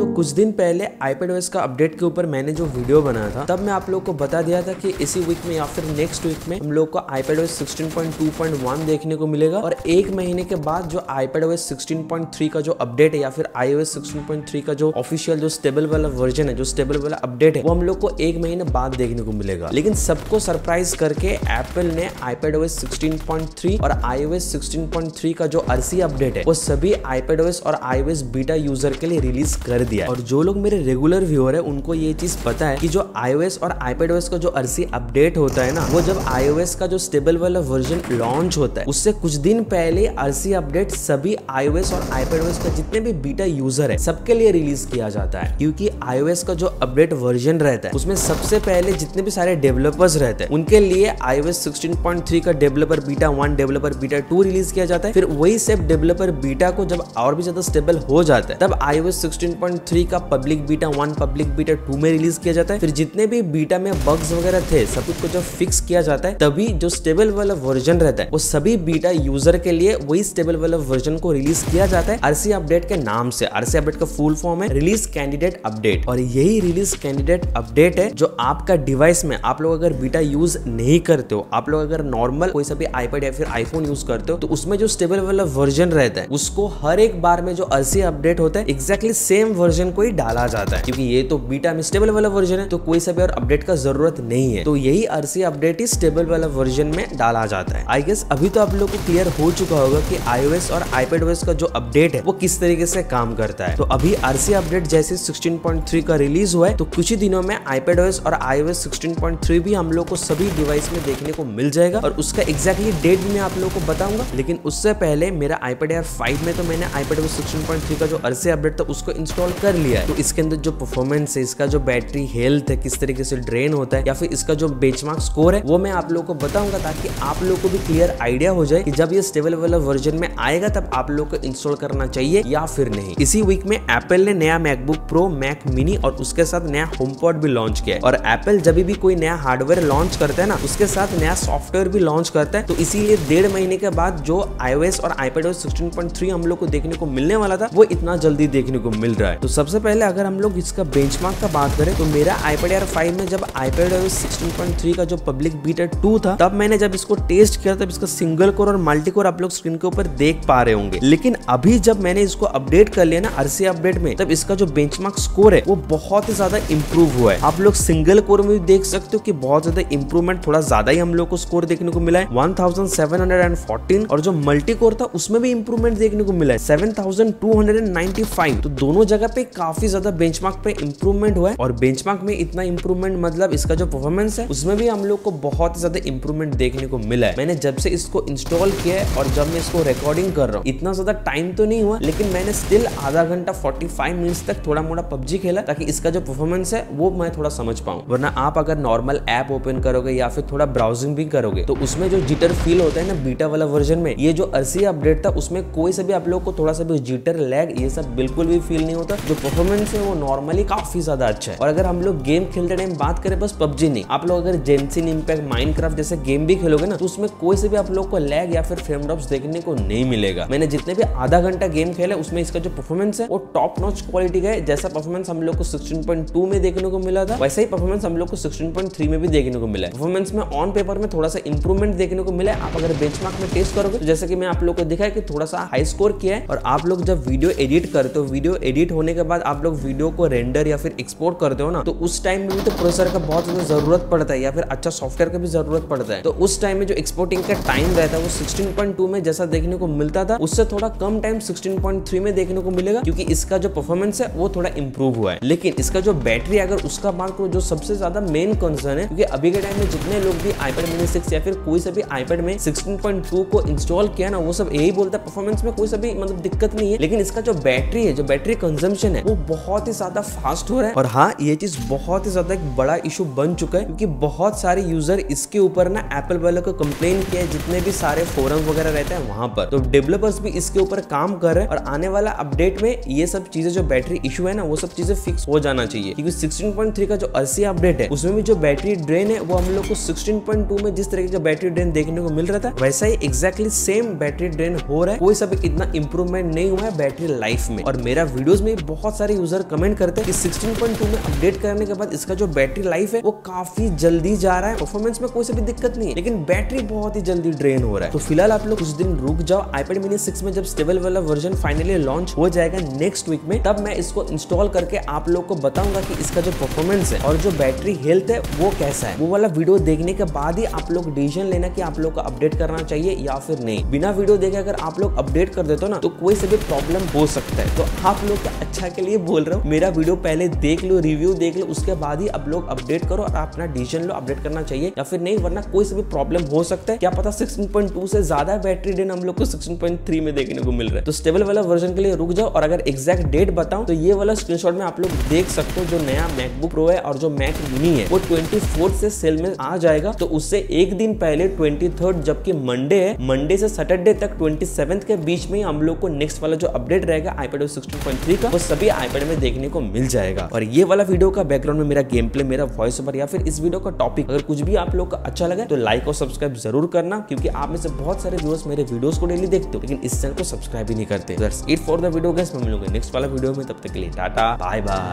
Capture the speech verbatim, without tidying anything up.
तो कुछ दिन पहले iPadOS का अपडेट के ऊपर मैंने जो वीडियो बनाया था तब मैं आप लोग को बता दिया था कि इसी वीक में या फिर नेक्स्ट वीक में हम लोग को iPadOS sixteen point two point one देखने को मिलेगा और एक महीने के बाद जो iPadOS सिक्सटीन पॉइंट थ्री का जो अपडेट है या फिर iOS सिक्सटीन पॉइंट थ्री का जो ऑफिशियल जो स्टेबल वाला वर्जन है, जो स्टेबल वाला अपडेट है, वो हम लोग को एक महीने बाद देखने को मिलेगा। लेकिन सबको सरप्राइज करके एप्पल ने iPadOS सिक्सटीन पॉइंट थ्री और iOS सिक्सटीन पॉइंट थ्री का जो आरसी अपडेट है वो सभी iPadOS और iOS बीटा यूजर के लिए रिलीज कर दिया। और जो लोग मेरे रेगुलर व्यूअर है उनको ये चीज पता है कि जो iOS और iPadOS का जो आरसी अपडेट होता है ना, वो जब iOS का जो स्टेबल वाला वर्जन लॉन्च होता है उससे कुछ दिन पहले आरसी अपडेट सभी iOS और iPadOS का जितने भी बीटा यूजर है सबके लिए रिलीज किया जाता है, क्योंकि iOS का जो अपडेट वर्जन रहता है उसमें सबसे पहले जितने भी सारे डेवलपर्स रहते हैं उनके लिए iOS सिक्सटीन पॉइंट थ्री का developer beta one, developer beta two release किया जाता है। फिर वही सब डेवलपर बीटा को जब और भी ज्यादा स्टेबल हो जाता है तब iOS सिक्सटीन पॉइंट थ्री का public beta one, public beta two में रिलीज किया जाता है। फिर जितने भी बीटा में बग्स वगैरह थे सब कुछ को जब फिक्स किया जाता है तभी जो स्टेबल वाला वर्जन रहता है वो सभी बीटा यूजर के लिए वही स्टेबल वाला वर्जन को रिलीज किया जाता है आरसी अपडेट के नाम से। आरसी अपडेट का फुल फॉर्म है रिलीज कैंडिडेट अपडेट, और यही रिलीज कैंडिडेट अपडेट है जो आपका डिवाइस में, आप लोग अगर बीटा यूज नहीं करते हो, आप लोग अगर नॉर्मल कोई सा भी आईपैड या फिर आईफोन यूज करते हो तो उसमें जो स्टेबल वाला वर्जन रहता है उसको हर एक बार में जो आरसी अपडेट होता है एक्जैक्टली सेम वर्जन को ही डाला जाता है, क्योंकि ये तो बीटा में स्टेबल वाला वर्जन है तो कोई सा भी और अपडेट का जरूरत नहीं है। तो यही आरसी अपडेट ही स्टेबल वाला वर्जन में डाला जाता है। आई गेस अभी तो आप लोग को क्लियर हो चुका होगा कि iOS और iPadOS का जो अपडेट है वो किस तरीके से काम करता है। तो अभी आरसी अपडेट जैसे सिक्सटीन पॉइंट थ्री का रिलीज हुआ है तो कुछ ही दिनों में iPadOS और iOS सिक्सटीन पॉइंट थ्री भी हम लोग को सभी डिवाइस में देखने को मिल जाएगा और उसका एक्जैक्टली डेट भी मैं आप लोग को बताऊंगा। लेकिन उससे पहले मेरा iPad Air फाइव में तो मैंने iPadOS सिक्सटीन पॉइंट थ्री का जो आरसी अपडेट था उसको इंस्टॉल कर लिया है। तो इसके अंदर जो परफॉर्मेंस है, इसका जो बैटरी हेल्थ है, किस तरीके से ड्रेन होता है या फिर इसका जो बेंचमार्क स्कोर है, वो मैं आप लोगों को बताऊंगा ताकि आप लोगों को भी क्लियर आइडिया हो जाए कि जब ये स्टेबल वाला वर्जन में आएगा तब आप लोगों को इंस्टॉल करना चाहिए या फिर नहीं। इसी वीक में एप्पल ने नया मैकबुक प्रो, मैक मिनी और उसके साथ नया होमपॉड भी लॉन्च किया है। और एप्पल जब भी कोई नया हार्डवेयर लॉन्च करता है ना, उसके साथ नया सॉफ्टवेयर भी लॉन्च करता है। तो इसीलिए डेढ़ महीने के बाद जो iOS और iPadOS सिक्सटीन पॉइंट थ्री हम लोग को देखने को मिलने वाला था वो इतना जल्दी देखने को मिल रहा है। तो सबसे पहले अगर हम लोग इसका बेंचमार्क का बात करें तो मेरा iPad Air फाइव में जब iPadOS सिक्सटीन पॉइंट थ्री का जो पब्लिक बीटा टू था तब मैंने जब इसको टेस्ट किया तब इसका सिंगल कोर और मल्टी कोर आप लोग स्क्रीन के ऊपर देख पा रहे होंगे। लेकिन अभी जब मैंने इसको अपडेट कर लिया ना आरसी अपडेट में, तब इसका जो बेंचमार्क स्कोर है वो बहुत ही ज्यादा इंप्रूव हुआ है। आप लोग सिंगल कोर में भी देख सकते हो कि बहुत ज्यादा इंप्रूवमेंट, थोड़ा ज्यादा ही हम लोग को स्कोर देखने को मिला है one thousand seven hundred and fourteen, और जो मल्टी कोर था उसमें भी इंप्रूवमेंट देखने को मिला है seven thousand two hundred and ninety five. तो दोनों जगह पे काफी ज्यादा बेंचमार्क पे इंप्रूवमेंट हुआ है। और बेंचमार्क में इतना इंप्रूवमेंट मतलब इसका जो परफॉर्मेंस है उसमें भी हम लोग को बहुत ज्यादा इंप्रूवमेंट देखने को मिला है। मैंने जब से इसको इंस्टॉल किया है और जब मैं इसको रिकॉर्डिंग कर रहा हूँ, इतना ज्यादा टाइम तो नहीं हुआ, लेकिन मैंने स्टिल आधा घंटा फोर्टी फाइव मिनट्स तक थोड़ा मोड़ा पबजी खेला ताकि इसका जो परफॉर्मेंस है वो मैं थोड़ा समझ पाऊँ। वरना आप अगर नॉर्मल ऐप ओपन करोगे या फिर थोड़ा ब्राउजिंग भी करोगे तो उसमें जो जिटर फील होता है ना बीटा वाला वर्जन में, ये जो आरसी अपडेट था उसमें कोई से भी आप लोग को थोड़ा सा भी जिटर, लैग, ये सब बिल्कुल भी फील नहीं होता। जो परफॉर्मेंस है वो नॉर्मली काफी ज्यादा अच्छा है। और अगर हम लोग गेम खेलते टाइम बात करें, बस पबजी नहीं, आप लोग अगर जेनसिन इंपैक्ट, माइनक्राफ्ट जैसे गेम भी खेलोगे ना तो उसमें कोई से भी आप लोग को लैग या फिर फ्रेम ड्रॉप्स देखने को नहीं मिलेगा। मैंने जितने भी आधा घंटा गेम खेला उसमें इसका जो परफॉर्मेंस है वो टॉप नॉच क्वालिटी का है। जैसा परफॉर्मेंस हम लोग को सिक्सटीन पॉइंट टू में देखने को मिला था वैसा ही परफॉर्मेंस हम लोग को सिक्सटीन पॉइंट थ्री में भी देखने को मिला है। परफॉर्मेंस में ऑन पेपर में थोड़ा सा इंप्रूवमेंट देखने को मिला है। आप अगर बेंचमार्क में टेस्ट करोगे तो जैसे कि मैं आप लोग को दिखाया कि थोड़ा सा हाई स्कोर किया है। और आप लोग जब वीडियो एडिट करते हो, वीडियो एडिट होने के बाद आप लोग वीडियो को रेंडर या फिर एक्सपोर्ट करते हो ना, तो उस टाइम में भी तो प्रोसेसर का बहुत ज्यादा जरूरत पड़ता है या फिर अच्छा सॉफ्टवेयर का भी जरूरत पड़ता है। तो उस टाइम में जो एक्सपोर्टिंग का टाइम रहता है वो सिक्सटीन पॉइंट टू में जैसा देखने को मिलता था उससे थोड़ा कम टाइम सिक्सटीन पॉइंट थ्री में देखने को मिलेगा, क्योंकि इसका जो परफॉर्मेंस है वो थोड़ा इंप्रूव हुआ है। लेकिन इसका जो बैटरी, अगर उसका बात करो, जो सबसे ज्यादा मेन कंसर्न है, क्योंकि अभी के टाइम में जितने लोग भी iPad Mini सिक्स या फिर कोई सा भी iPad में सिक्सटीन पॉइंट टू को इंस्टॉल किया ना, वो सब यही बोलता है परफॉर्मेंस में कोई सा भी मतलब दिक्कत नहीं है, लेकिन इसका जो बैटरी है, जो बैटरी कंजम्पशन है, वो बहुत ही ज्यादा फास्ट हो रहा है। और हाँ, ये चीज बहुत ही ज्यादा एक बड़ा इशू बन चुका है, क्योंकि बहुत सारे यूजर इसके ऊपर ना एप्पल वालों को कंप्लेन किया है, जितने भी सारे फोरम वगैरह रहते हैं वहां पर। तो डेवलपर्स भी इसके ऊपर काम कर रहे हैं और आने वाला अपडेट में ये सब चीजें, जो बैटरी इशू है ना, वो सब चीजें फिक्स हो जाना चाहिए। क्योंकि सिक्सटीन पॉइंट थ्री का जो आरसी अपडेट है उसमें भी जो बैटरी ड्रेन है वो हम लोग को सिक्सटीन पॉइंट टू में जिस तरह की जो बैटरी ड्रेन देखने को मिल रहा था वैसा ही एक्जैक्टली सेम बैटरी ड्रेन हो रहा है। कोई सब इतना इंप्रूवमेंट नहीं हुआ है बैटरी लाइफ में। और मेरा वीडियोज में बहुत सारे यूजर कमेंट करते हैं कि सिक्सटीन पॉइंट टू में अपडेट करने के बाद इसका जो बैटरी लाइफ है वो काफी जल्दी जा रहा है, परफॉर्मेंस में कोई से भी दिक्कत नहीं है, लेकिन बैटरी बहुत ही जल्दी ड्रेन हो रहा है। तो फिलहाल आप लोग कुछ दिन रुक जाओ, आईपैड मिनी सिक्स में जब स्टेबल वाला वर्जन फाइनली लॉन्च हो जाएगा नेक्स्ट वीक में, तब मैं इसको इंस्टॉल करके आप लोग को बताऊंगा कि इसका जो परफॉर्मेंस है और जो बैटरी हेल्थ है वो कैसा है। वो वाला वीडियो देखने के बाद ही आप लोग डिसीजन लेना कि आप लोग को अपडेट करना चाहिए या फिर नहीं। बिना वीडियो देखे अगर आप लोग अपडेट कर देते हो ना तो कोई से भी प्रॉब्लम हो सकता है। तो आप लोग का अच्छा के लिए बोल रहा हूँ, मेरा वीडियो पहले देख लो, रिव्यू देख लो, उसके बाद ही आप लोग अपडेट करो और अपना डिसीजन लो अपडेट करना चाहिए या फिर नहीं, वरना कोई से भी प्रॉब्लम हो सकता है। क्या पता सिक्सटीन पॉइंट टू से ज्यादा बैटरी ड्रेन हम लोग को सिक्सटीन पॉइंट थ्री में देखने को मिल रहा है। तो स्टेबल वाला वर्जन के लिए रुक जाओ। और अगर एग्जैक्ट डेट बताऊं तो ये वाला स्क्रीनशॉट में आप लोग देख सकते हो, जो नया मैकबुक प्रो है और जो मैक मिनी है वो ट्वेंटी फोर्थ से सेल में आ जाएगा। तो उससे एक दिन पहले ट्वेंटी थर्ड, जबकि मंडे है, मंडे से सैटरडे तक ट्वेंटी सेवंथ के बीच में हम लोग को नेक्स्ट वाला जो अपडेट रहेगा आईपैडओएस सिक्सटीन पॉइंट थ्री का वो सभी आईपैड में देखने को मिल जाएगा। और ये वाला वीडियो का बैकग्राउंड में मेरा गेम प्ले, मेरा वॉइस ओवर या फिर इस वीडियो का टॉपिक अगर कुछ भी आप लोग का अच्छा लगे तो लाइक और सब्सक्राइब जरूर करना, क्योंकि आप में से बहुत सारे व्यूअर्स मेरे वीडियोस को डेली देखते हो लेकिन इस चैनल को सब्सक्राइब ही नहीं करते। That's it for the video guys, मैं मिलूंगा नेक्स्ट वाला वीडियो में, तब तक के लिए टाटा बाय बाय।